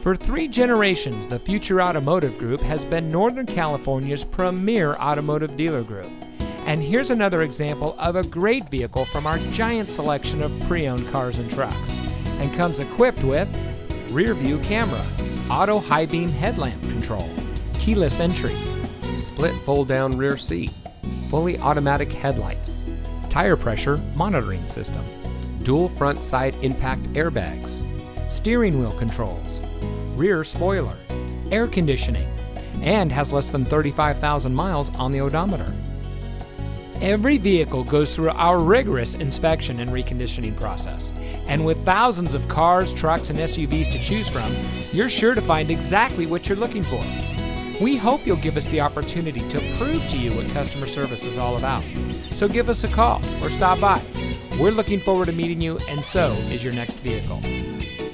For 3 generations, the Future Automotive Group has been Northern California's premier automotive dealer group. And here's another example of a great vehicle from our giant selection of pre-owned cars and trucks. And comes equipped with rear view camera, auto high beam headlamp control, keyless entry, split fold down rear seat, fully automatic headlights, tire pressure monitoring system, dual front side impact airbags, steering wheel controls, rear spoiler, air conditioning, and has less than 35,000 miles on the odometer. Every vehicle goes through our rigorous inspection and reconditioning process. And with thousands of cars, trucks, and SUVs to choose from, you're sure to find exactly what you're looking for. We hope you'll give us the opportunity to prove to you what customer service is all about. So give us a call or stop by. We're looking forward to meeting you, and so is your next vehicle.